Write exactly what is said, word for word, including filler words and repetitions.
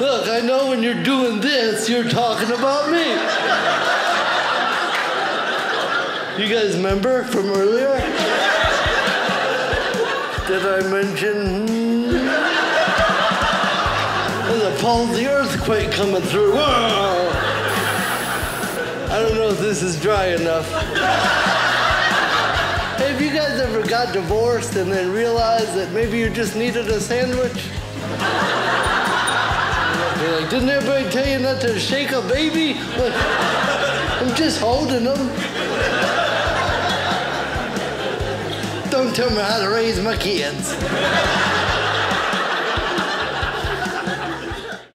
look, I know when you're doing this, you're talking about me. You guys remember from earlier? Did I mention? Hmm? There's a pulse of the earthquake coming through. Whoa! I don't know if this is dry enough. Have you guys ever got divorced and then realized that maybe you just needed a sandwich? You're like, didn't everybody tell you not to shake a baby? Like, I'm just holding them. Don't tell me how to raise my kids.